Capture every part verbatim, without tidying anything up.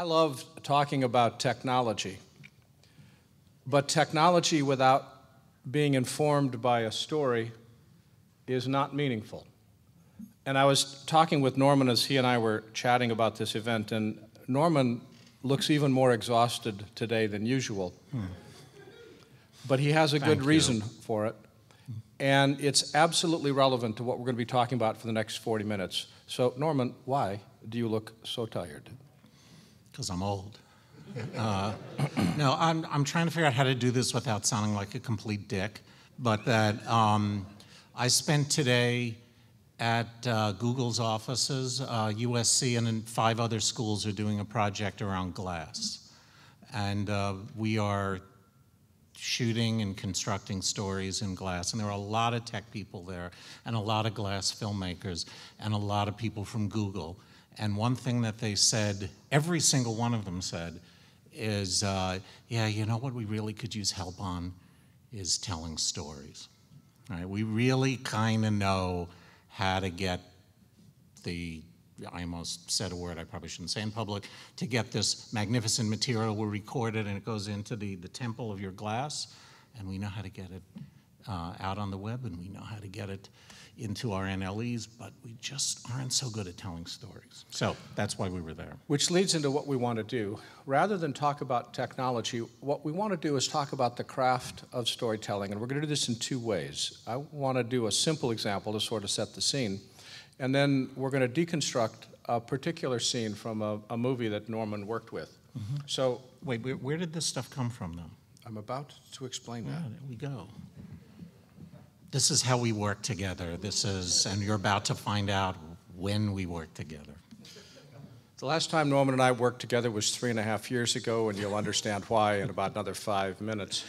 I love talking about technology, but technology without being informed by a story is not meaningful. And I was talking with Norman as he and I were chatting about this event, and Norman looks even more exhausted today than usual. Hmm. But he has a Thank good reason you. for it. And it's absolutely relevant to what we're going to be talking about for the next forty minutes. So, Norman, why do you look so tired? Because I'm old. Uh, no, I'm, I'm trying to figure out how to do this without sounding like a complete dick. But that um, I spent today at uh, Google's offices. Uh, U S C and in five other schools are doing a project around glass. And uh, we are shooting and constructing stories in glass. And there are a lot of tech people there and a lot of glass filmmakers and a lot of people from Google. And one thing that they said, every single one of them said, is, uh, yeah, you know what we really could use help on is telling stories. All right? We really kind of know how to get the, I almost said a word I probably shouldn't say in public, to get this magnificent material. We record it and it goes into the, the temple of your glass, and we know how to get it uh, out on the web, and we know how to get it into our N L Es, but we just aren't so good at telling stories. So that's why we were there. Which leads into what we want to do. Rather than talk about technology, what we want to do is talk about the craft of storytelling, and we're going to do this in two ways. I want to do a simple example to sort of set the scene, and then we're going to deconstruct a particular scene from a, a movie that Norman worked with. Mm-hmm. So, wait, where, where did this stuff come from, though? I'm about to explain yeah, that. There we go. This is how we work together. This is, and you're about to find out when we work together. The last time Norman and I worked together was three and a half years ago, and you'll understand why in about another five minutes.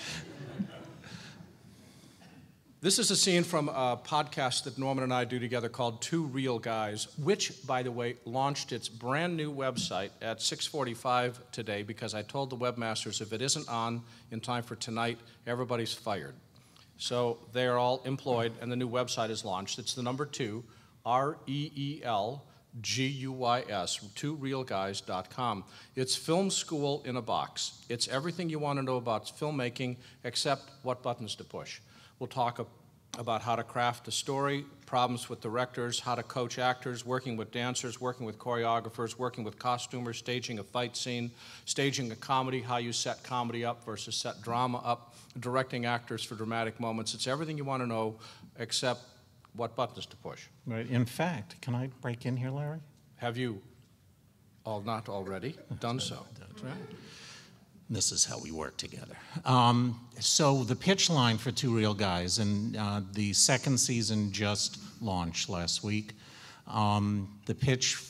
This is a scene from a podcast that Norman and I do together called Two Real Guys, which, by the way, launched its brand new website at six forty-five today, because I told the webmasters if it isn't on in time for tonight, everybody's fired. So they are all employed, and the new website is launched. It's the number two, R E E L G U Y S, two real guys dot com. It's film school in a box. It's everything you want to know about filmmaking, except what buttons to push. We'll talk about how to craft a story, problems with directors, how to coach actors, working with dancers, working with choreographers, working with costumers, staging a fight scene, staging a comedy, how you set comedy up versus set drama up, directing actors for dramatic moments. It's everything you want to know except what buttons to push. Right. In fact, can I break in here, Larry? Have you all not already done so? That's right. This is how we work together. Um, so the pitch line for Two Real Guys, and uh, the second season just launched last week. Um, the pitch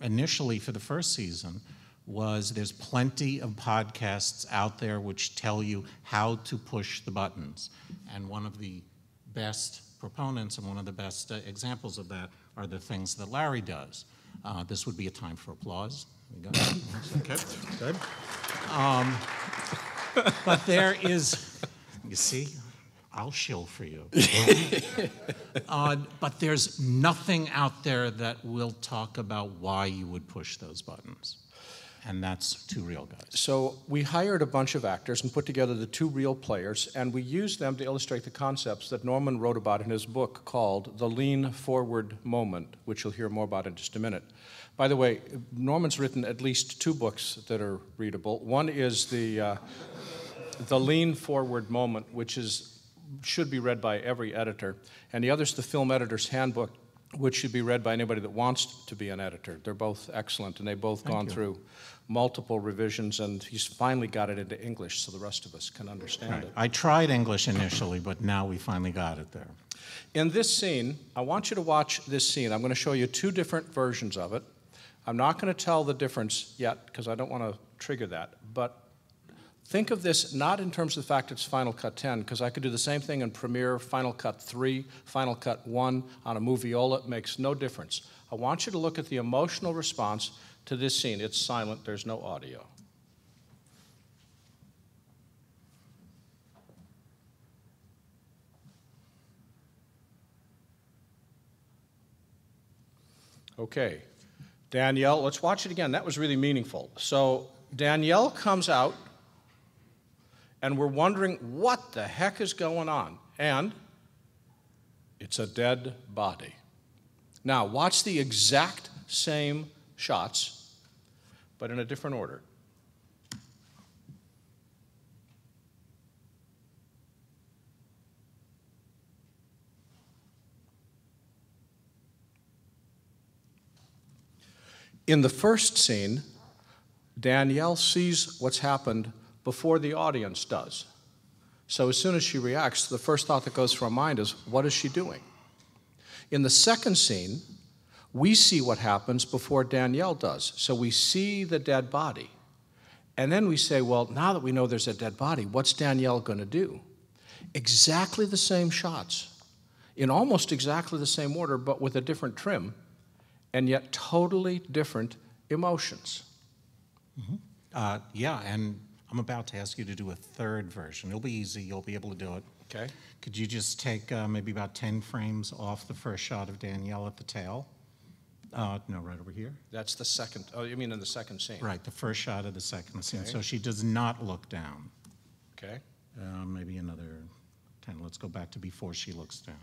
initially for the first season was there's plenty of podcasts out there which tell you how to push the buttons. And one of the best proponents and one of the best uh, examples of that are the things that Larry does. Uh, this would be a time for applause. We got okay, good. Um, but there is, you see, I'll shill for you. uh, but there's nothing out there that will talk about why you would push those buttons. And that's Two Real Guys. So we hired a bunch of actors and put together the Two Real Players, and we used them to illustrate the concepts that Norman wrote about in his book called The Lean Forward Moment, which you'll hear more about in just a minute. By the way, Norman's written at least two books that are readable. One is the, uh, the Lean Forward Moment, which is, should be read by every editor. And the other is The Film Editor's Handbook, which should be read by anybody that wants to be an editor. They're both excellent, and they've both Thank gone you. through multiple revisions, and he's finally got it into English so the rest of us can understand right. it. I tried English initially, but now we finally got it there. In this scene, I want you to watch this scene. I'm going to show you two different versions of it. I'm not going to tell the difference yet, because I don't want to trigger that, but think of this not in terms of the fact it's Final Cut ten, because I could do the same thing in Premiere, Final Cut three, Final Cut one, on a Moviola. It makes no difference. I want you to look at the emotional response to this scene. It's silent, there's no audio. Okay. Danielle, let's watch it again. That was really meaningful. So Danielle comes out, and we're wondering what the heck is going on. And it's a dead body. Now, watch the exact same shots, but in a different order. In the first scene, Danielle sees what's happened before the audience does. So as soon as she reacts, the first thought that goes through her mind is, what is she doing? In the second scene, we see what happens before Danielle does. So we see the dead body. And then we say, well, now that we know there's a dead body, what's Danielle going to do? Exactly the same shots, in almost exactly the same order, but with a different trim, and yet totally different emotions. Mm-hmm. uh, yeah, and I'm about to ask you to do a third version. It'll be easy. You'll be able to do it. Okay. Could you just take uh, maybe about ten frames off the first shot of Danielle at the tail? Uh, no, right over here. That's the second. Oh, you mean in the second scene? Right, the first shot of the second okay. scene. So she does not look down. Okay. Uh, maybe another ten. Let's go back to before she looks down.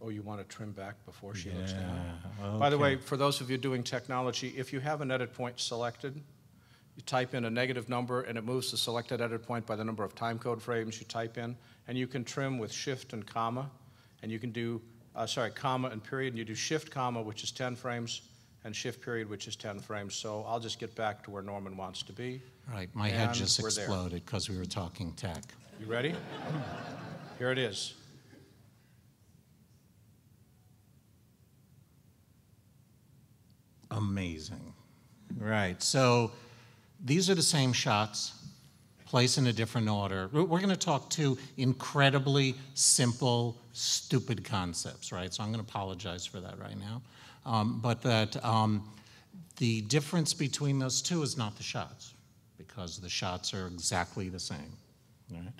Oh, you want to trim back before she yeah. looks down. Okay. By the way, for those of you doing technology, if you have an edit point selected, you type in a negative number, and it moves the selected edit point by the number of timecode frames you type in. And you can trim with shift and comma. And you can do, uh, sorry, comma and period. And you do shift comma, which is ten frames, and shift period, which is ten frames. So I'll just get back to where Norman wants to be. All right, my and head just exploded because we were talking tech. You ready? Here it is. Amazing. Right, so these are the same shots, placed in a different order. We're gonna talk two incredibly simple, stupid concepts, right? So I'm gonna apologize for that right now. Um, but that um, the difference between those two is not the shots, because the shots are exactly the same, right?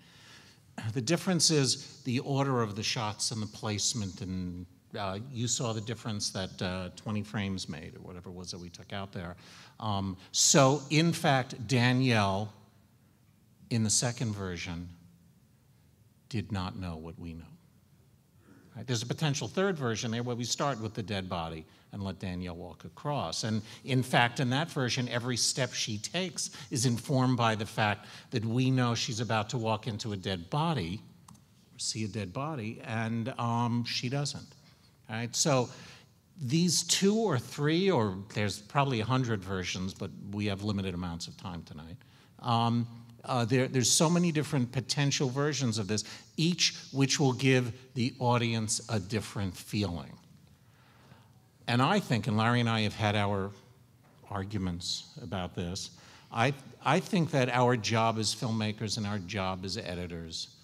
The difference is the order of the shots and the placement, and Uh, you saw the difference that uh, twenty frames made, or whatever it was that we took out there. Um, so, in fact, Danielle, in the second version, did not know what we know. Right? There's a potential third version there where we start with the dead body and let Danielle walk across. And, in fact, in that version, every step she takes is informed by the fact that we know she's about to walk into a dead body, or see a dead body, and um, she doesn't. All right, so these two or three, or there's probably a hundred versions, but we have limited amounts of time tonight. Um, uh, there, there's so many different potential versions of this, each which will give the audience a different feeling. And I think, and Larry and I have had our arguments about this, I, I think that our job as filmmakers and our job as editors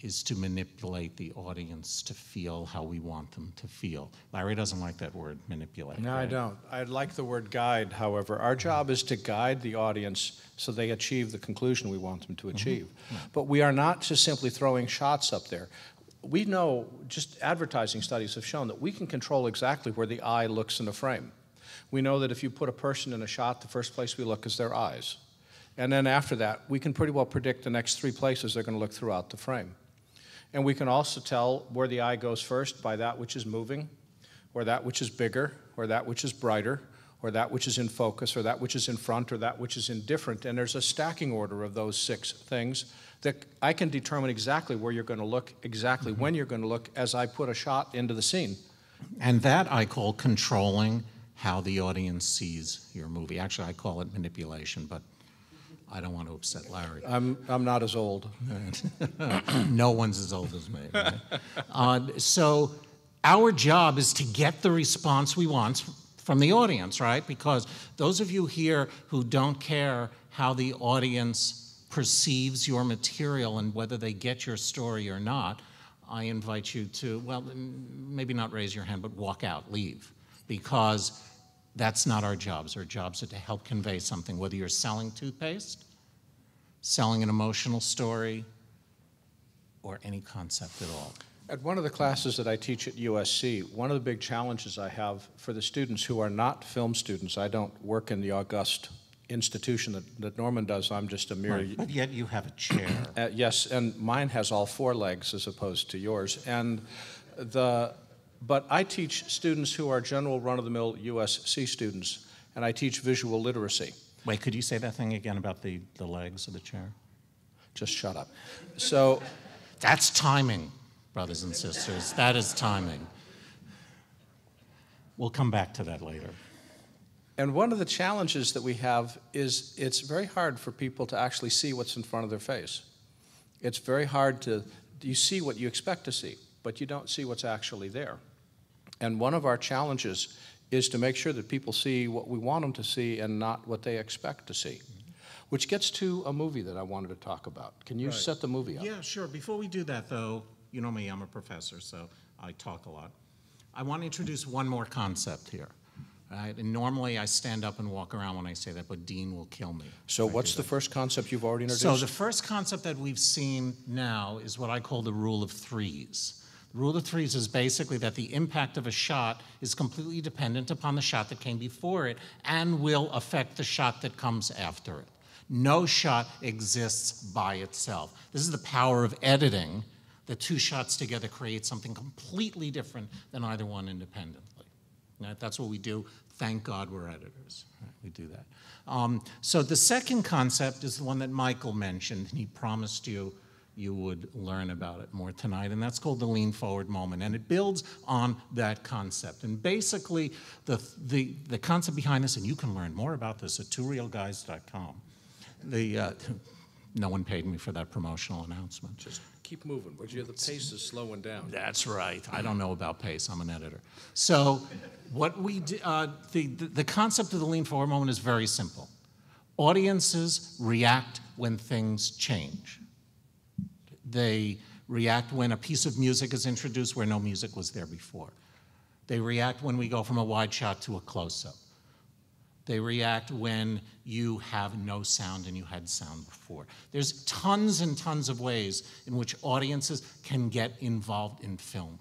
is to manipulate the audience to feel how we want them to feel. Larry doesn't like that word, manipulate. No, right? I don't. I like the word guide, however. Our job is to guide the audience so they achieve the conclusion we want them to achieve. Mm-hmm. Mm-hmm. But we are not just simply throwing shots up there. We know, just advertising studies have shown, that we can control exactly where the eye looks in a frame. We know that if you put a person in a shot, the first place we look is their eyes. And then after that, we can pretty well predict the next three places they're going to look throughout the frame. And we can also tell where the eye goes first by that which is moving, or that which is bigger, or that which is brighter, or that which is in focus, or that which is in front, or that which is indifferent. And there's a stacking order of those six things that I can determine exactly where you're going to look, exactly mm-hmm. when you're going to look, as I put a shot into the scene. And that I call controlling how the audience sees your movie. Actually, I call it manipulation, but I don't want to upset Larry. I'm, I'm not as old. No one's as old as me. Right? Uh, so our job is to get the response we want from the audience, right? Because those of you here who don't care how the audience perceives your material and whether they get your story or not, I invite you to, well, maybe not raise your hand, but walk out, leave. Because that's not our jobs. Our jobs are to help convey something, whether you're selling toothpaste, selling an emotional story, or any concept at all. At one of the classes that I teach at U S C, one of the big challenges I have for the students who are not film students, I don't work in the august institution that, that Norman does, I'm just a mere... Right, but yet you have a chair. uh, yes, and mine has all four legs as opposed to yours. And the, but I teach students who are general run-of-the-mill U S C students, and I teach visual literacy. Wait, could you say that thing again about the, the legs of the chair? Just shut up. So... That's timing. Brothers and sisters, that is timing. We'll come back to that later. And one of the challenges that we have is it's very hard for people to actually see what's in front of their face. It's very hard to, you see what you expect to see, but you don't see what's actually there. And one of our challenges is to make sure that people see what we want them to see and not what they expect to see. Which gets to a movie that I wanted to talk about. Can you right. set the movie up? Yeah, sure. Before we do that, though, you know me, I'm a professor, so I talk a lot. I want to introduce one more concept here. Right? And normally I stand up and walk around when I say that, but Dean will kill me. So what's the first concept you've already introduced? So the first concept that we've seen now is what I call the rule of threes. The rule of threes is basically that the impact of a shot is completely dependent upon the shot that came before it and will affect the shot that comes after it. No shot exists by itself. This is the power of editing. The two shots together create something completely different than either one independently. Now, that's what we do. Thank God we're editors. Right, we do that. Um, so the second concept is the one that Michael mentioned, and he promised you you would learn about it more tonight, and that's called the Lean Forward Moment, and it builds on that concept. And basically, the, the, the concept behind this, and you can learn more about this at two real guys dot com. The, uh, no one paid me for that promotional announcement. Just keep moving, would you? The pace is slowing down. That's right. I don't know about pace. I'm an editor. So what we do, uh, the, the, the concept of the Lean Forward Moment is very simple. Audiences react when things change. They react when a piece of music is introduced where no music was there before. They react when we go from a wide shot to a close-up. They react when you have no sound and you had sound before. There's tons and tons of ways in which audiences can get involved in film,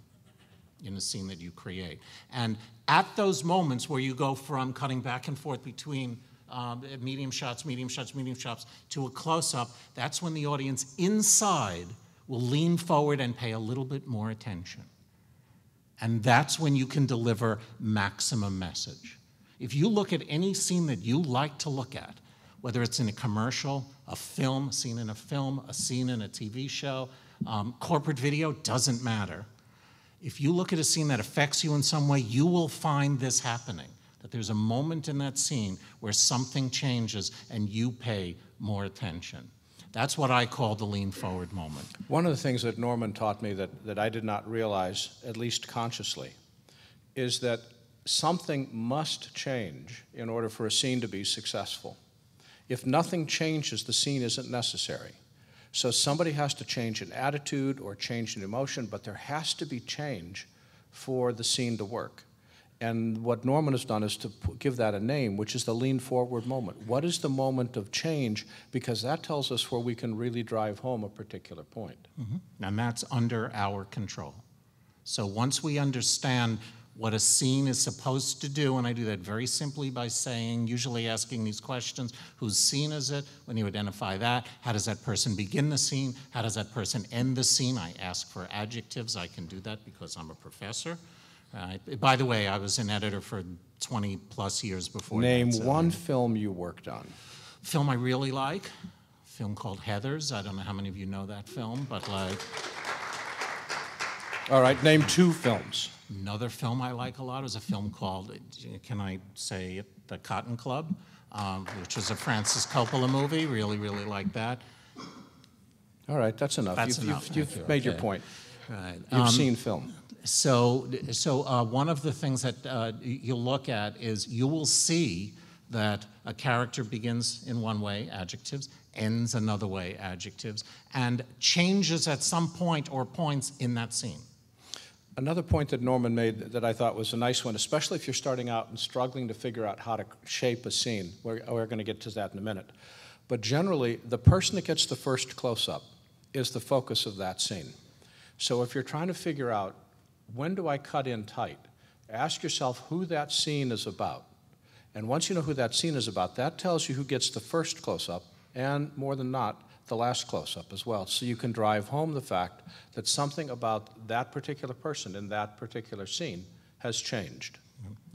in a scene that you create. And at those moments where you go from cutting back and forth between um, medium shots, medium shots, medium shots, to a close-up, that's when the audience inside will lean forward and pay a little bit more attention. And that's when you can deliver maximum message. If you look at any scene that you like to look at, whether it's in a commercial, a film, a scene in a film, a scene in a T V show, um, corporate video, doesn't matter. If you look at a scene that affects you in some way, you will find this happening, that there's a moment in that scene where something changes and you pay more attention. That's what I call the Lean Forward Moment. One of the things that Norman taught me that, that I did not realize, at least consciously, is that something must change in order for a scene to be successful. If nothing changes, the scene isn't necessary. So somebody has to change an attitude or change an emotion, but there has to be change for the scene to work. And what Norman has done is to give that a name, which is the Lean Forward Moment. What is the moment of change? Because that tells us where we can really drive home a particular point. Mm-hmm. And that's under our control. So once we understand what a scene is supposed to do, and I do that very simply by saying, usually asking these questions, whose scene is it? When you identify that, how does that person begin the scene? How does that person end the scene? I ask for adjectives. I can do that because I'm a professor. Uh, by the way, I was an editor for twenty plus years before that. Name one film you worked on. Film I really like, a film called Heathers. I don't know how many of you know that film, but like. All right, name two films. Another film I like a lot is a film called, can I say it, The Cotton Club, um, which was a Francis Coppola movie. Really, really like that. All right, that's enough. That's you've enough. you've, you've made okay. your point. Right. You've um, seen film. So, so uh, one of the things that uh, you'll look at is you will see that a character begins in one way, adjectives, ends another way, adjectives, and changes at some point or points in that scene. Another point that Norman made that I thought was a nice one, especially if you're starting out and struggling to figure out how to shape a scene. We're, we're going to get to that in a minute. But generally, the person that gets the first close-up is the focus of that scene. So if you're trying to figure out, when do I cut in tight, ask yourself who that scene is about. And once you know who that scene is about, that tells you who gets the first close-up, and more than not, the last close-up as well. So you can drive home the fact that something about that particular person in that particular scene has changed.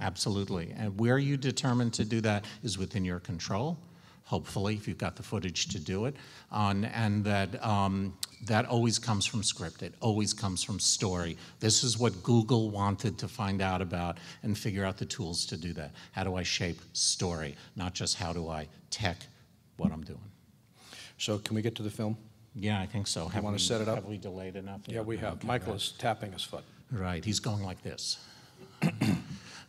Absolutely. And where you determine to do that is within your control, hopefully, if you've got the footage to do it. Um, and that, um, that always comes from script. It always comes from story. This is what Google wanted to find out about and figure out the tools to do that. How do I shape story, not just how do I tech what I'm doing. So can we get to the film? Yeah, I think so. Have you want to set it up? Have we delayed enough? Yeah, yeah we have. Okay, Michael right. is tapping his foot. Right, he's going like this,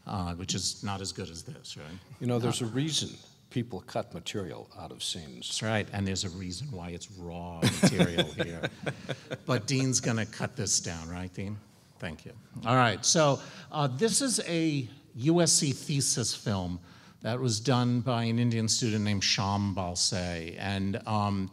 uh, which is not as good as this, right? You know, there's uh, a reason people cut material out of scenes. That's right, and there's a reason why it's raw material here. But Dean's going to cut this down, right, Dean? Thank you. All right, so uh, this is a U S C thesis film that was done by an Indian student named Shyam Balsé. And um,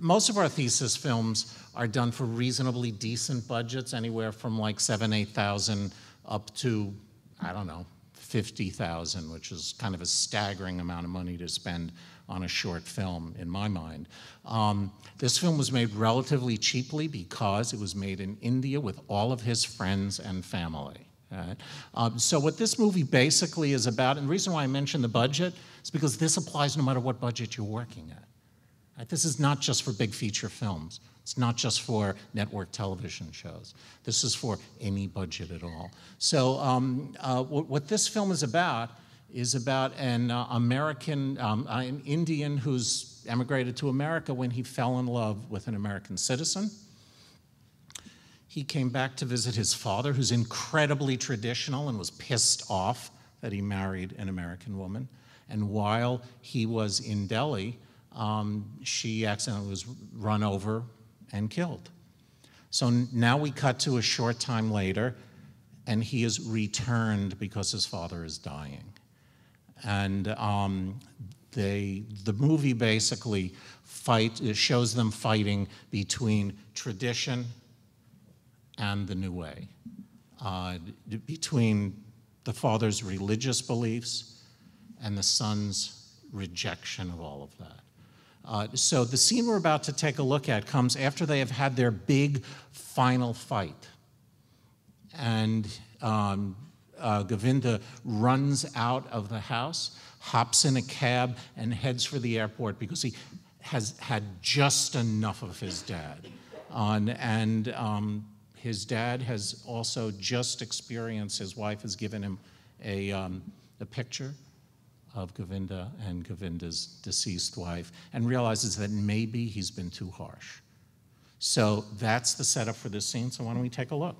most of our thesis films are done for reasonably decent budgets, anywhere from like seven, eight thousand up to, I don't know, fifty thousand, which is kind of a staggering amount of money to spend on a short film, in my mind. Um, this film was made relatively cheaply because it was made in India with all of his friends and family. Right. Um, so what this movie basically is about, and the reason why I mentioned the budget is because this applies no matter what budget you're working at. Right? This is not just for big feature films. It's not just for network television shows. This is for any budget at all. So um, uh, what, what this film is about is about an uh, American, um, uh, an Indian who's emigrated to America when he fell in love with an American citizen. He came back to visit his father, who's incredibly traditional and was pissed off that he married an American woman. And while he was in Delhi, um, she accidentally was run over and killed. So now we cut to a short time later, and he is returned because his father is dying. And um, they, the movie basically fight, it shows them fighting between tradition and the new way, uh, between the father's religious beliefs and the son's rejection of all of that. Uh, so the scene we're about to take a look at comes after they have had their big final fight. And um, uh, Govinda runs out of the house, hops in a cab, and heads for the airport because he has had just enough of his dad. Um, and um, His dad has also just experienced, his wife has given him a, um, a picture of Govinda and Govinda's deceased wife and realizes that maybe he's been too harsh. So that's the setup for this scene, so why don't we take a look.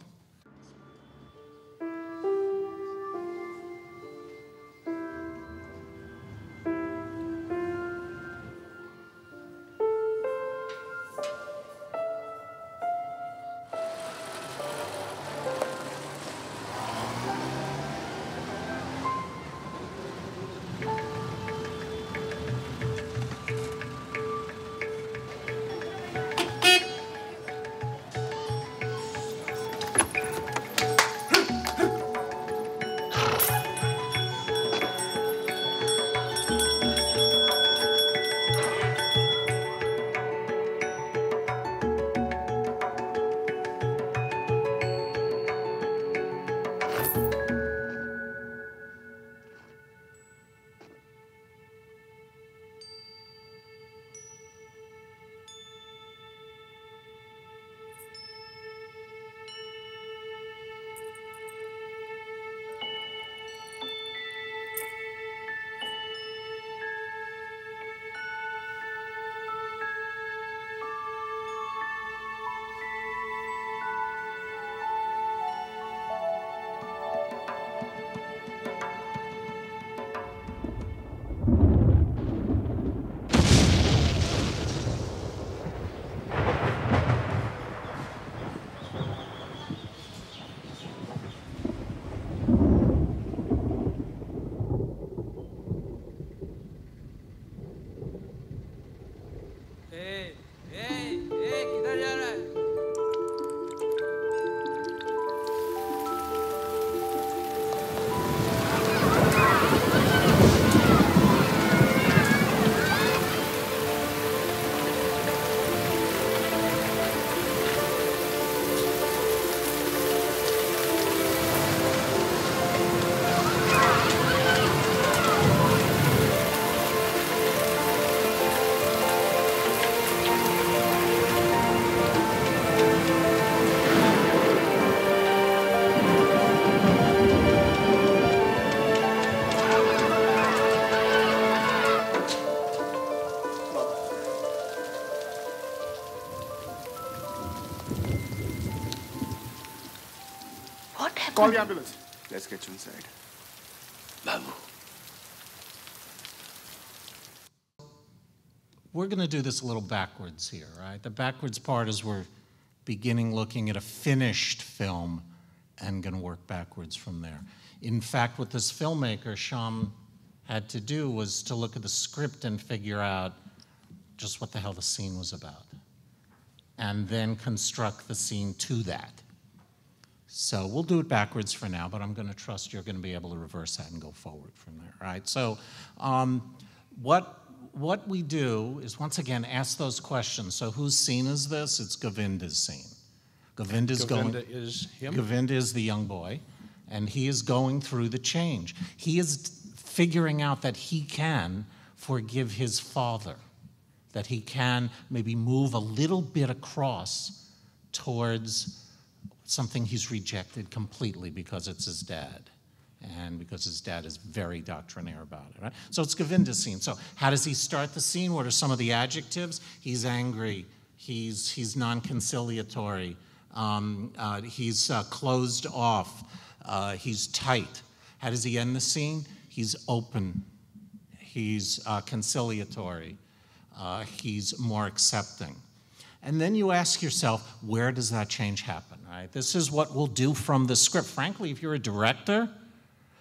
you after this. Let's get you inside. Babu. We're going to do this a little backwards here, right? The backwards part is we're beginning looking at a finished film and going to work backwards from there. In fact, what this filmmaker, Shyam, had to do was to look at the script and figure out just what the hell the scene was about, and then construct the scene to that. So we'll do it backwards for now, but I'm going to trust you're going to be able to reverse that and go forward from there, right? So um, what, what we do is, once again, ask those questions. So whose scene is this? It's Govinda's scene. Govinda's Govinda going, is him? Govinda is the young boy, and he is going through the change. He is figuring out that he can forgive his father, that he can maybe move a little bit across towards something he's rejected completely because it's his dad, and because his dad is very doctrinaire about it, right? So it's Govinda's scene. So how does he start the scene? What are some of the adjectives? He's angry, he's, he's non-conciliatory, um, uh, he's uh, closed off, uh, he's tight. How does he end the scene? He's open, he's uh, conciliatory, uh, he's more accepting. And then you ask yourself, where does that change happen, right? This is what we'll do from the script. Frankly, if you're a director,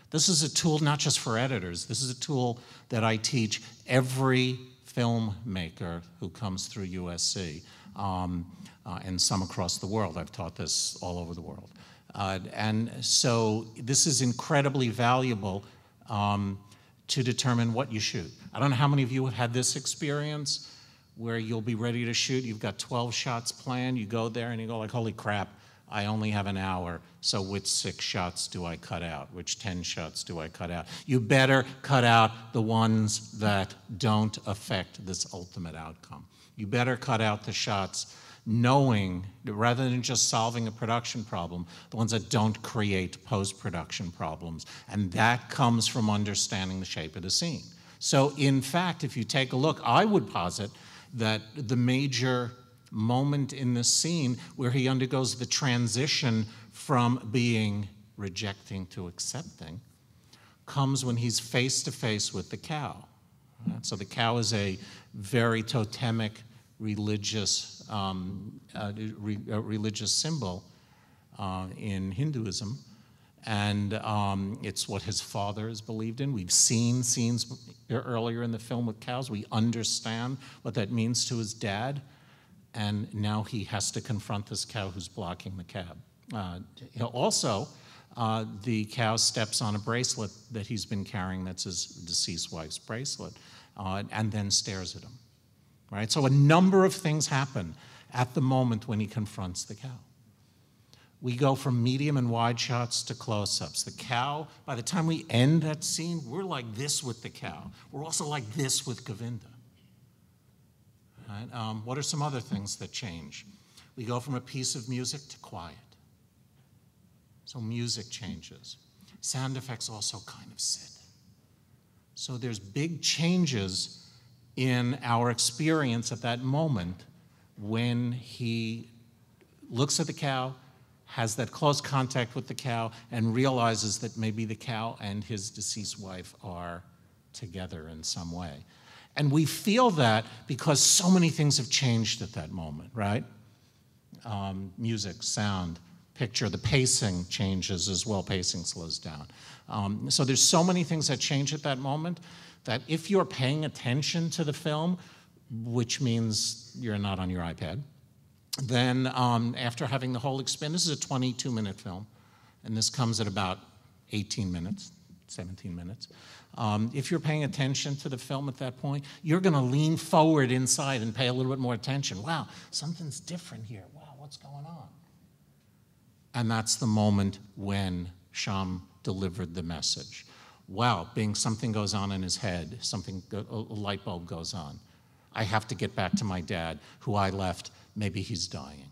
this is a tool not just for editors. This is a tool that I teach every filmmaker who comes through U S C, um, uh, and some across the world. I've taught this all over the world. Uh, and so this is incredibly valuable um, to determine what you shoot. I don't know how many of you have had this experience, where you'll be ready to shoot, you've got twelve shots planned, you go there and you go like, holy crap, I only have an hour, so which six shots do I cut out? Which ten shots do I cut out? You better cut out the ones that don't affect this ultimate outcome. You better cut out the shots knowing, rather than just solving a production problem, the ones that don't create post-production problems. And that comes from understanding the shape of the scene. So in fact, if you take a look, I would posit that the major moment in this scene where he undergoes the transition from being rejecting to accepting comes when he's face to face with the cow. Right? So the cow is a very totemic religious, um, uh, re uh, religious symbol uh, in Hinduism. And um, it's what his father is believed in. We've seen scenes earlier in the film with cows. We understand what that means to his dad. And now he has to confront this cow who's blocking the cab. Uh, also, uh, the cow steps on a bracelet that he's been carrying, that's his deceased wife's bracelet, uh, and then stares at him, right? So a number of things happen at the moment when he confronts the cow. We go from medium and wide shots to close-ups. The cow, by the time we end that scene, we're like this with the cow. We're also like this with Govinda. Right? Um, what are some other things that change? We go from a piece of music to quiet. So music changes. Sound effects also kind of sit. So there's big changes in our experience at that moment when he looks at the cow, has that close contact with the cow, and realizes that maybe the cow and his deceased wife are together in some way. And we feel that because so many things have changed at that moment, right? Um, music, sound, picture, the pacing changes as well, pacing slows down. Um, so there's so many things that change at that moment that if you're paying attention to the film, which means you're not on your iPad, then um, after having the whole experience, this is a twenty-two minute film, and this comes at about eighteen minutes, seventeen minutes. Um, if you're paying attention to the film at that point, you're gonna lean forward inside and pay a little bit more attention. Wow, something's different here. Wow, what's going on? And that's the moment when Shyam delivered the message. Wow, being something goes on in his head, something, a light bulb goes on. I have to get back to my dad, who I left. Maybe he's dying.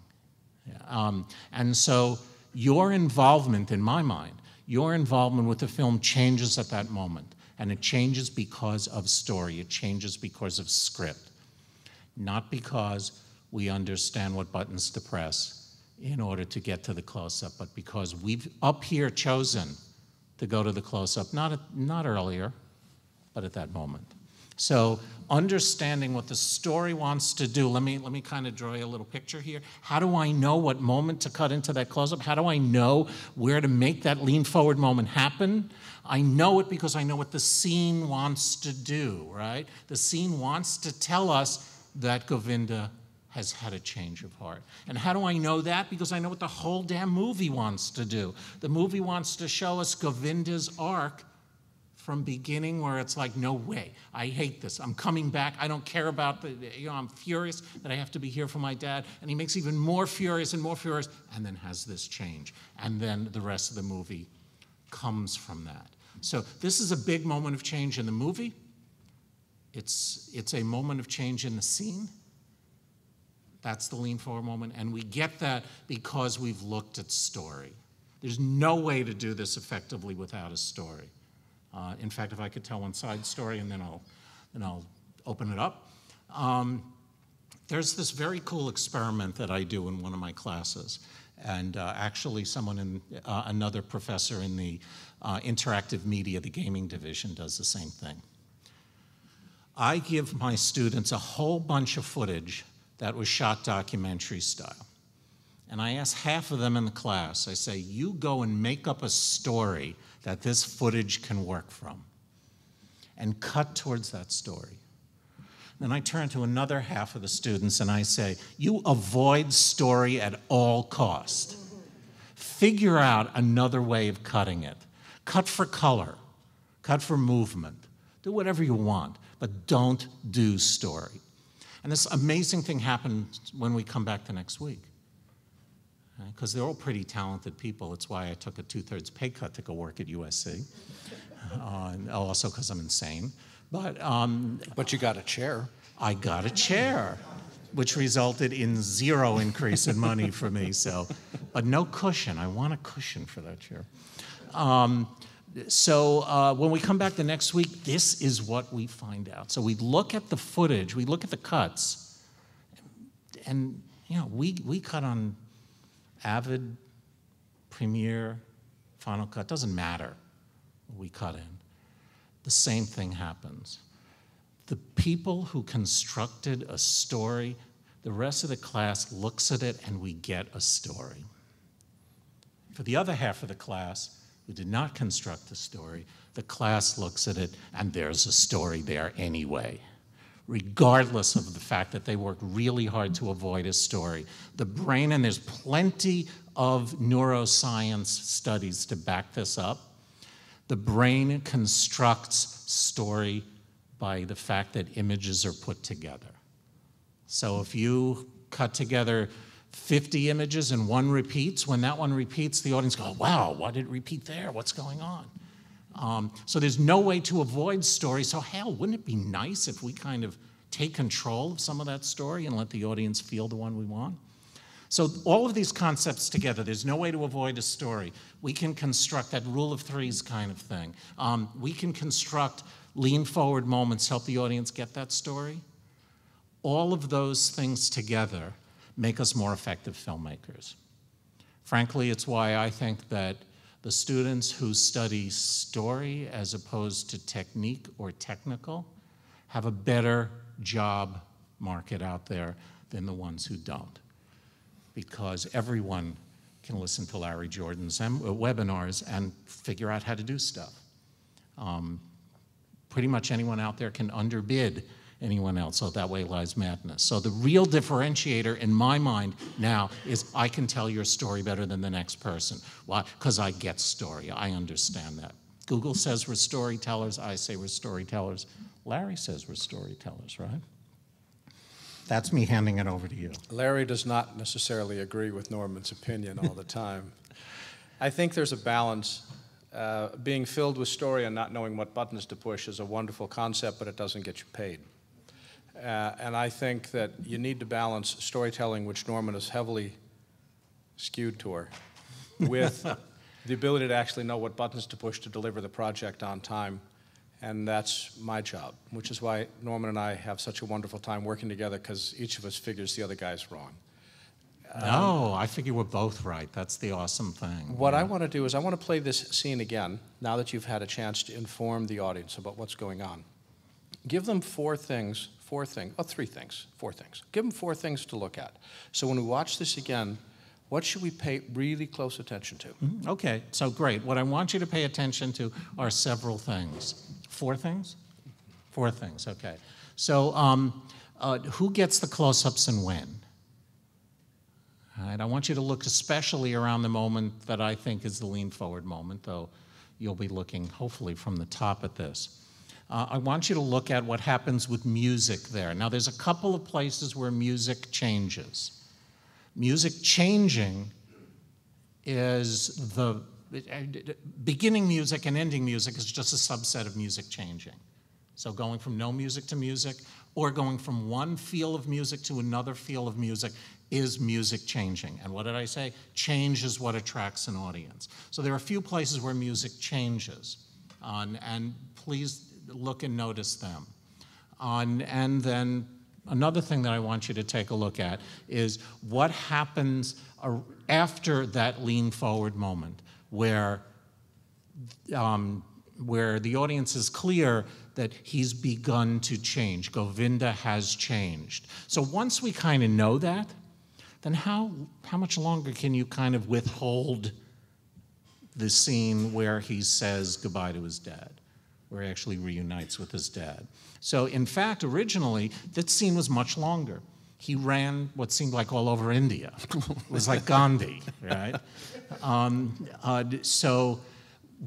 Yeah. Um, and so your involvement, in my mind, your involvement with the film changes at that moment. And it changes because of story. It changes because of script. Not because we understand what buttons to press. in order to get to the close-up, but because we've up here chosen to go to the close-up, not, at, not earlier, but at that moment. So understanding what the story wants to do, let me, let me kind of draw you a little picture here. How do I know what moment to cut into that close-up? How do I know where to make that lean forward moment happen? I know it because I know what the scene wants to do, right? The scene wants to tell us that Govinda has had a change of heart. And how do I know that? Because I know what the whole damn movie wants to do. The movie wants to show us Govinda's arc from beginning, where it's like, no way, I hate this, I'm coming back, I don't care about the, you know, I'm furious that I have to be here for my dad, and he makes even more furious and more furious, and then has this change. And then the rest of the movie comes from that. So this is a big moment of change in the movie. It's, it's a moment of change in the scene. That's the lean forward moment, and we get that because we've looked at story. There's no way to do this effectively without a story. Uh, in fact, if I could tell one side story, and then I'll, then I'll open it up. Um, there's this very cool experiment that I do in one of my classes. And uh, actually someone in, uh, another professor in the uh, interactive media, the gaming division, does the same thing. I give my students a whole bunch of footage that was shot documentary style. And I ask half of them in the class, I say, you go and make up a story that this footage can work from, and cut towards that story. Then I turn to another half of the students and I say, you avoid story at all cost. Figure out another way of cutting it. Cut for color, cut for movement, do whatever you want, but don't do story. And this amazing thing happened when we come back to next week. Because they're all pretty talented people. It's why I took a two-thirds pay cut to go work at U S C. Uh, and also because I'm insane. But, um, but you got a chair. I got a chair, which resulted in zero increase in money for me. So, but no cushion. I want a cushion for that chair. Um, so uh, when we come back the next week, this is what we find out. So we look at the footage, we look at the cuts, and you know, we, we cut on Avid, Premiere, Final Cut, doesn't matter what we cut in. The same thing happens. The people who constructed a story, the rest of the class looks at it and we get a story. For the other half of the class, who did not construct a story, the class looks at it and there's a story there anyway. Regardless of the fact that they work really hard to avoid a story. The brain, and there's plenty of neuroscience studies to back this up, the brain constructs story by the fact that images are put together. So if you cut together fifty images and one repeats, when that one repeats, the audience goes, wow, why did it repeat there? What's going on? Um, so there's no way to avoid story. So hell, wouldn't it be nice if we kind of take control of some of that story and let the audience feel the one we want? So all of these concepts together, there's no way to avoid a story. We can construct that rule of threes kind of thing. Um, we can construct lean forward moments, help the audience get that story. All of those things together make us more effective filmmakers. Frankly, it's why I think that the students who study story as opposed to technique or technical have a better job market out there than the ones who don't. Because everyone can listen to Larry Jordan's webinars and figure out how to do stuff. Um, pretty much anyone out there can underbid anyone else, so that way lies madness. So the real differentiator in my mind now is I can tell your story better than the next person. Why? Because I get story, I understand that. Google says we're storytellers, I say we're storytellers, Larry says we're storytellers, right? That's me handing it over to you. Larry does not necessarily agree with Norman's opinion all the time. I think there's a balance. Uh, being filled with story and not knowing what buttons to push is a wonderful concept, but it doesn't get you paid. Uh, and I think that you need to balance storytelling, which Norman is heavily skewed toward, with the ability to actually know what buttons to push to deliver the project on time. And that's my job, which is why Norman and I have such a wonderful time working together, because each of us figures the other guy's wrong. No, um, I think you were both right. That's the awesome thing. What yeah. I want to do is I want to play this scene again, now that you've had a chance to inform the audience about what's going on. Give them four things, four things, oh, three things, four things. Give them four things to look at. So when we watch this again, what should we pay really close attention to? Mm-hmm. Okay, so great. What I want you to pay attention to are several things. Four things? Four things, okay. So um, uh, who gets the close-ups and when? All right, I want you to look especially around the moment that I think is the lean forward moment, though you'll be looking hopefully from the top at this. Uh, I want you to look at what happens with music there. Now there's a couple of places where music changes. Music changing is the, beginning music and ending music is just a subset of music changing. So going from no music to music, or going from one feel of music to another feel of music is music changing. And what did I say? Change is what attracts an audience. So there are a few places where music changes. Um, and please, look and notice them. On, and then another thing that I want you to take a look at is what happens after that lean forward moment where, um, where the audience is clear that he's begun to change. Govinda has changed. So once we kind of know that, then how, how much longer can you kind of withhold the scene where he says goodbye to his dad? Where he actually reunites with his dad. So in fact, originally, that scene was much longer. He ran what seemed like all over India. It was like Gandhi, right? Um, uh, so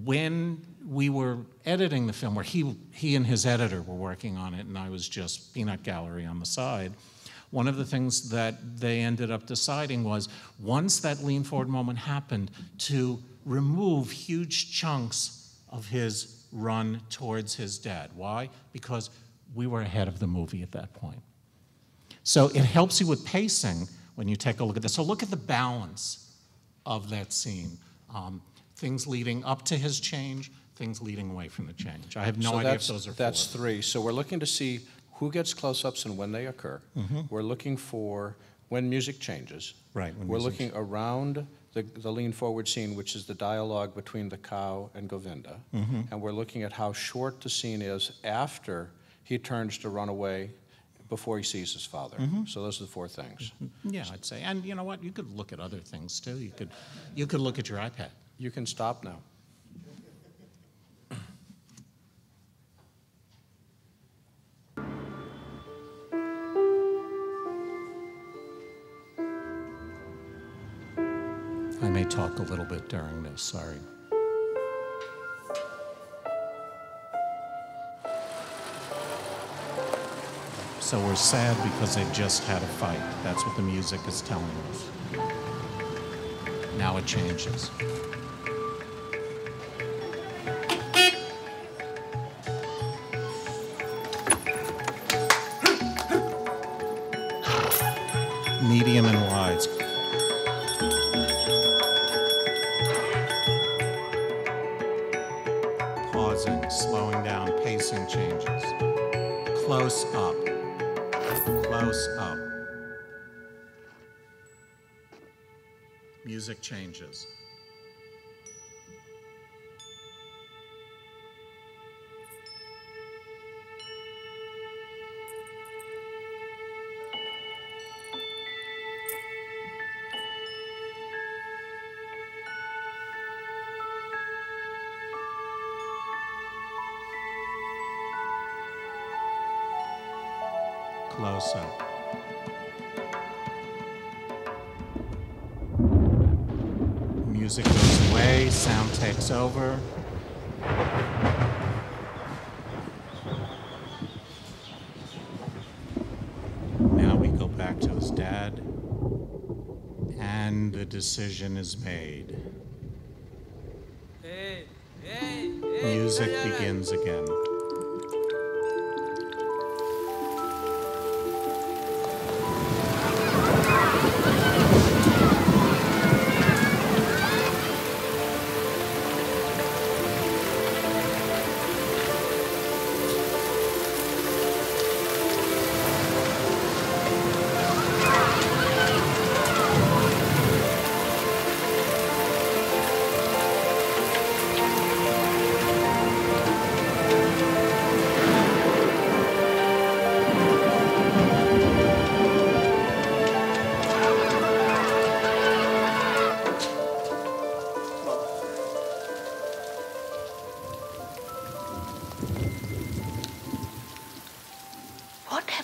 when we were editing the film, where he, he and his editor were working on it, and I was just peanut gallery on the side, one of the things that they ended up deciding was, once that lean forward moment happened, to remove huge chunks of his run towards his dad. Why? Because we were ahead of the movie at that point. So it helps you with pacing when you take a look at this. So look at the balance of that scene. Um, things leading up to his change, things leading away from the change. I have no so idea if those are that's four. Three. So we're looking to see who gets close-ups and when they occur. Mm-hmm. We're looking for when music changes. Right. We're looking changes. around The, the lean forward scene, which is the dialogue between the cow and Govinda. Mm-hmm. And we're looking at how short the scene is after he turns to run away before he sees his father. Mm-hmm. So those are the four things. Yeah, I'd say. And you know what? You could look at other things, too. You could, you could look at your iPad. You can stop now. I may talk a little bit during this, sorry. So we're sad because they've just had a fight. That's what the music is telling us. Now it changes. Medium and wide. Slowing down, pacing changes. Close up, close up. Music changes. Close up. Music goes away, sound takes over. Now we go back to his dad, and the decision is made. Hey, hey, hey, music hey, begins hey. again.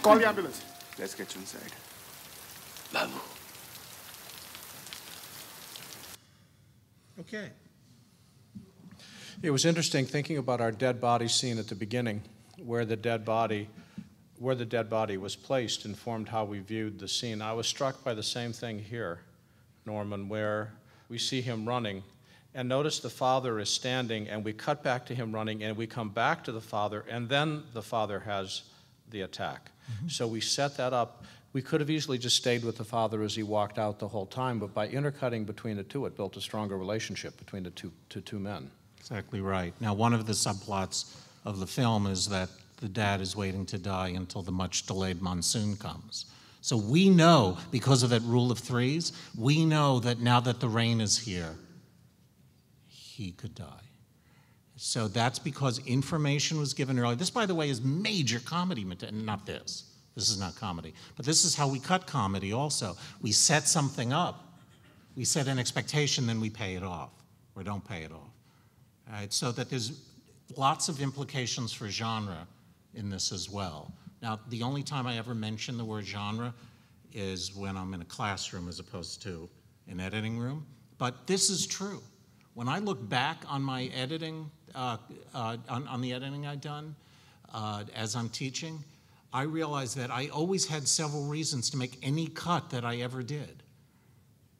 Call the ambulance. Let's get you inside. Babu. Okay. It was interesting thinking about our dead body scene at the beginning, where the dead body, where the dead body was placed informed how we viewed the scene. I was struck by the same thing here, Norman, where we see him running, and notice the father is standing, and we cut back to him running, and we come back to the father, and then the father has the attack. Mm-hmm. So we set that up. We could have easily just stayed with the father as he walked out the whole time, but by intercutting between the two, it built a stronger relationship between the two, two, two men. Exactly right. Now, one of the subplots of the film is that the dad is waiting to die until the much-delayed monsoon comes. So we know, because of that rule of threes, we know that now that the rain is here, he could die. So that's because information was given early. This, by the way, is major comedy material, not this. This is not comedy. But this is how we cut comedy also. We set something up. We set an expectation, then we pay it off, or don't pay it off. All right, so that there's lots of implications for genre in this as well. Now, the only time I ever mention the word genre is when I'm in a classroom as opposed to an editing room. But this is true. When I look back on my editing, uh, uh, on, on the editing I've done uh, as I'm teaching, I realized that I always had several reasons to make any cut that I ever did.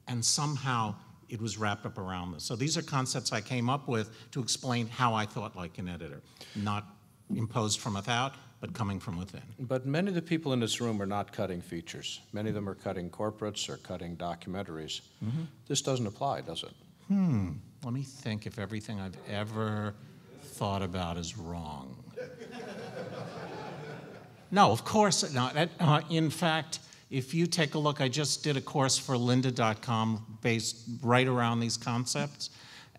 And somehow it was wrapped up around this. So these are concepts I came up with to explain how I thought like an editor, not imposed from without, but coming from within. But many of the people in this room are not cutting features. Many of them are cutting corporates or cutting documentaries. Mm-hmm. This doesn't apply, does it? Hmm. Let me think if everything I've ever thought about is wrong. No, of course not. Uh, in fact, if you take a look, I just did a course for lynda dot com based right around these concepts.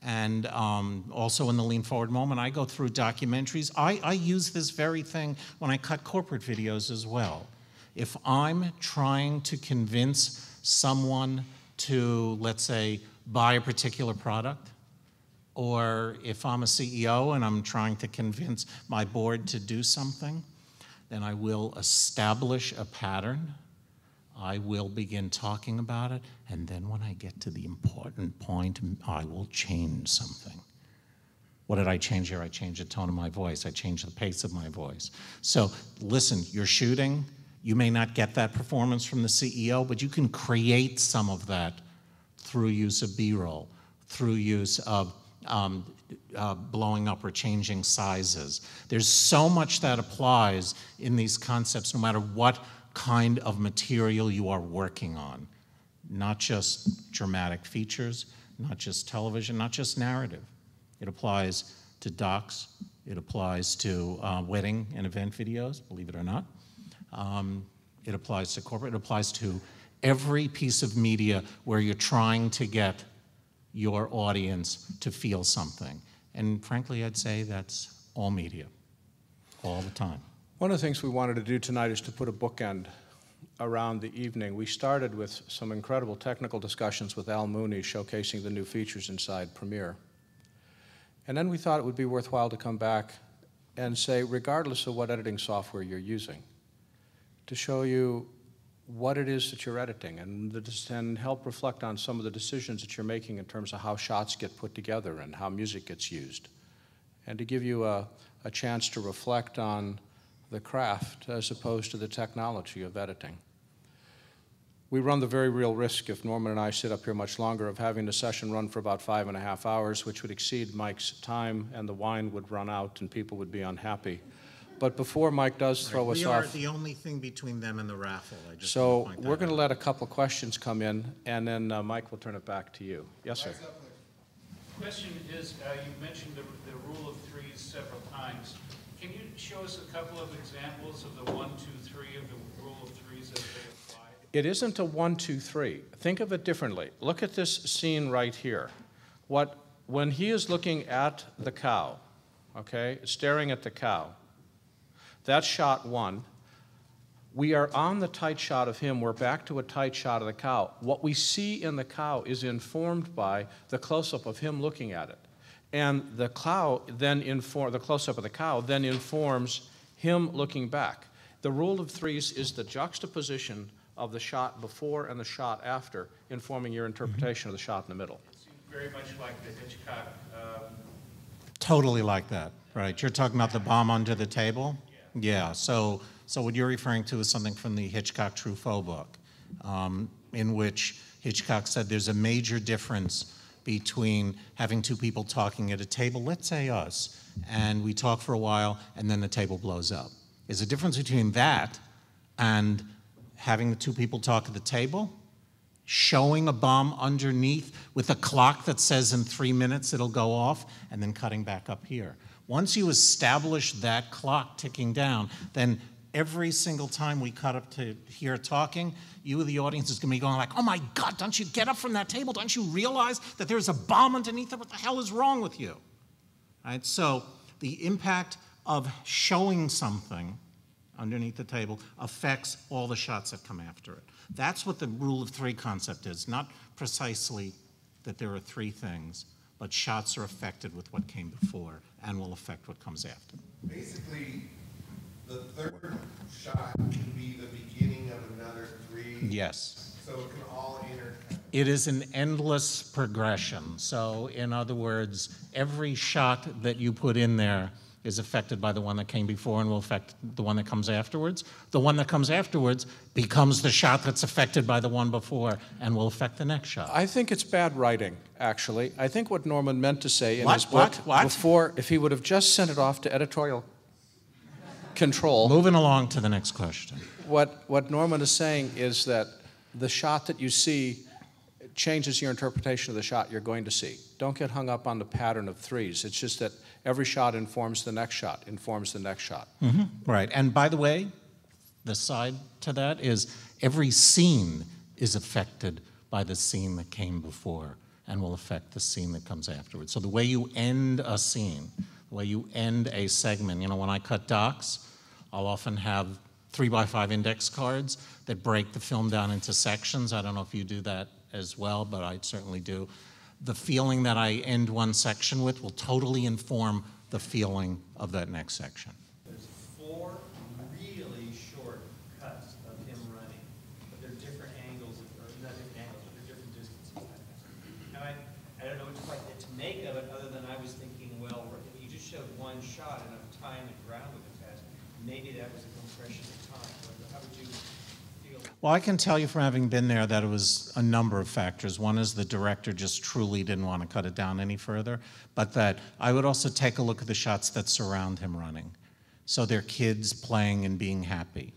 And um, also in the Lean Forward Moment, I go through documentaries. I, I use this very thing when I cut corporate videos as well. If I'm trying to convince someone to, let's say, buy a particular product, or if I'm a C E O and I'm trying to convince my board to do something, then I will establish a pattern. I will begin talking about it, and then when I get to the important point, I will change something. What did I change here? I changed the tone of my voice. I changed the pace of my voice. So listen, you're shooting. You may not get that performance from the C E O, but you can create some of that through use of B-roll, through use of Um, uh, blowing up or changing sizes. There's so much that applies in these concepts, no matter what kind of material you are working on. Not just dramatic features, not just television, not just narrative. It applies to docs, it applies to uh, wedding and event videos, believe it or not. Um, it applies to corporate, it applies to every piece of media where you're trying to get your audience to feel something. And frankly, I'd say that's all media, all the time. One of the things we wanted to do tonight is to put a bookend around the evening. We started with some incredible technical discussions with Al Mooney showcasing the new features inside Premiere. And then we thought it would be worthwhile to come back and say, regardless of what editing software you're using, to show you what it is that you're editing and, the, and help reflect on some of the decisions that you're making in terms of how shots get put together and how music gets used. And to give you a, a chance to reflect on the craft as opposed to the technology of editing. We run the very real risk, if Norman and I sit up here much longer, of having the session run for about five and a half hours, which would exceed Mike's time, and the wine would run out and people would be unhappy. But before Mike does throw right. us we off. We are the only thing between them and the raffle. I just so we're going to let a couple questions come in, and then uh, Mike will turn it back to you. Yes, sir. The question is, uh, you mentioned the, the rule of threes several times. Can you show us a couple of examples of the one, two, three of the rule of threes as they apply? It isn't a one, two, three. Think of it differently. Look at this scene right here. What, when he is looking at the cow, okay, staring at the cow, that's shot one. We are on the tight shot of him. We're back to a tight shot of the cow. What we see in the cow is informed by the close-up of him looking at it. And the cow then inform, the close-up of the cow then informs him looking back. The rule of threes is the juxtaposition of the shot before and the shot after, informing your interpretation of the shot in the middle. It seems very much like the Hitchcock. Um... Totally like that, right? You're talking about the bomb under the table? Yeah, yeah. So, so what you're referring to is something from the Hitchcock-Truffaut book, um, in which Hitchcock said there's a major difference between having two people talking at a table, let's say us, and we talk for a while and then the table blows up. There's a difference between that and having the two people talk at the table, showing a bomb underneath with a clock that says in three minutes it'll go off, and then cutting back up here. Once you establish that clock ticking down, then every single time we cut up to here talking, you, the audience, is going to be going like, oh my God, don't you get up from that table? Don't you realize that there's a bomb underneath it? What the hell is wrong with you? All right, so the impact of showing something underneath the table affects all the shots that come after it. That's what the rule of three concept is, not precisely that there are three things, but shots are affected with what came before and will affect what comes after. Basically, the third shot can be the beginning of another three. Yes. So it can all enter. It is an endless progression. So in other words, every shot that you put in there is affected by the one that came before and will affect the one that comes afterwards. The one that comes afterwards becomes the shot that's affected by the one before and will affect the next shot. I think it's bad writing, actually. I think what Norman meant to say in what, his book what, what? before, if he would have just sent it off to editorial control. Moving along to the next question. What, what Norman is saying is that the shot that you see changes your interpretation of the shot you're going to see. Don't get hung up on the pattern of threes. It's just that every shot informs the next shot, informs the next shot. Mm-hmm. Right, and by the way, the side to that is every scene is affected by the scene that came before and will affect the scene that comes afterwards. So the way you end a scene, the way you end a segment, you know, when I cut docs, I'll often have three by five index cards that break the film down into sections. I don't know if you do that as well, but I certainly do. The feeling that I end one section with will totally inform the feeling of that next section. There's four really short cuts of him running, but they're different angles, or not different angles, but they're different distances. Now, I, I don't know what like to make of it, other than I was thinking, well, if you just showed one shot enough time and ground with it fast, maybe that was a compression of time. How would you? Well, I can tell you from having been there that it was a number of factors. One is the director just truly didn't want to cut it down any further, but that I would also take a look at the shots that surround him running. So they're kids playing and being happy.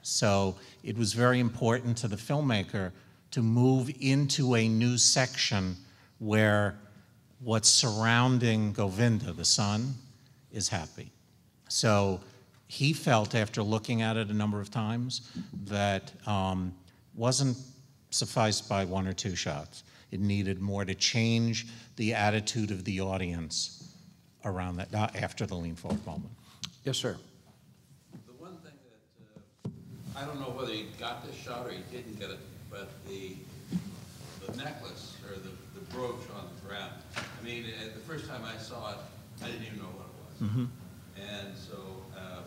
So it was very important to the filmmaker to move into a new section where what's surrounding Govinda, the son, is happy. So he felt, after looking at it a number of times, that um, wasn't sufficed by one or two shots. It needed more to change the attitude of the audience around that, not after the Lean Forward moment. Yes, sir. The one thing that, uh, I don't know whether he got this shot or he didn't get it, but the, the necklace or the, the brooch on the ground, I mean, the first time I saw it, I didn't even know what it was. Mm-hmm. And so, um,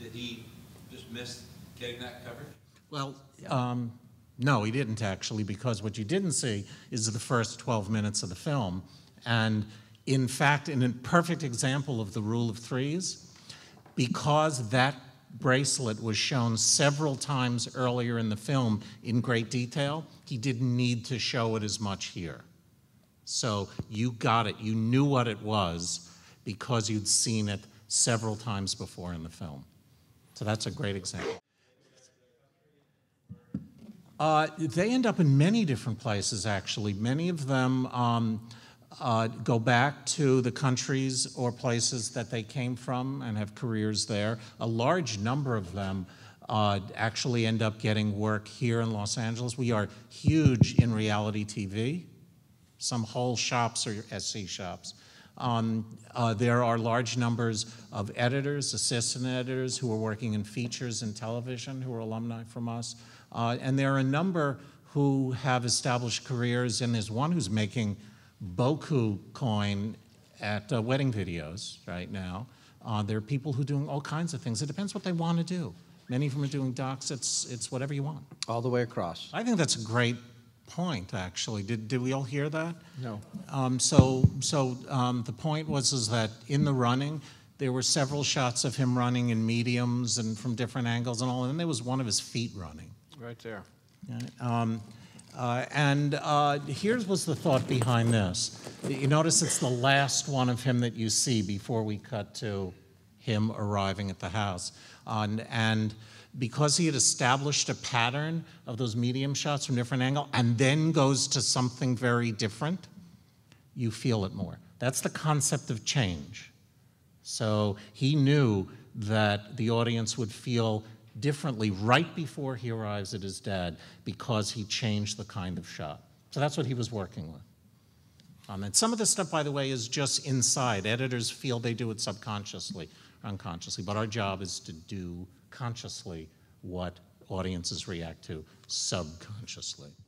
did he just miss getting that covered? Well, um, no, he didn't actually, because what you didn't see is the first twelve minutes of the film. And in fact, in a perfect example of the rule of threes, because that bracelet was shown several times earlier in the film in great detail, he didn't need to show it as much here. So you got it, you knew what it was, because you'd seen it several times before in the film. So that's a great example. Uh, they end up in many different places, actually. Many of them um, uh, go back to the countries or places that they came from and have careers there. A large number of them uh, actually end up getting work here in Los Angeles. We are huge in reality T V. Some whole shops are S C shops. Um, uh, there are large numbers of editors, assistant editors who are working in features and television who are alumni from us. Uh, and there are a number who have established careers, and there's one who's making Boku coin at uh, wedding videos right now. Uh, there are people who are doing all kinds of things. It depends what they want to do. Many of them are doing docs. It's, it's whatever you want. All the way across. I think that's a great point, actually. Did, did we all hear that? No. Um, so so um, the point was is that in the running, there were several shots of him running in mediums and from different angles and all, and then there was one of his feet running. Right there. Um, uh, and uh, here's was the thought behind this. You notice it's the last one of him that you see before we cut to him arriving at the house. Uh, and, and because he had established a pattern of those medium shots from different angle and then goes to something very different, you feel it more. That's the concept of change. So he knew that the audience would feel differently right before he arrives at his dad because he changed the kind of shot. So that's what he was working with. Um, and some of this stuff, by the way, is just inside. Editors feel they do it subconsciously, unconsciously, but our job is to do consciously what audiences react to subconsciously.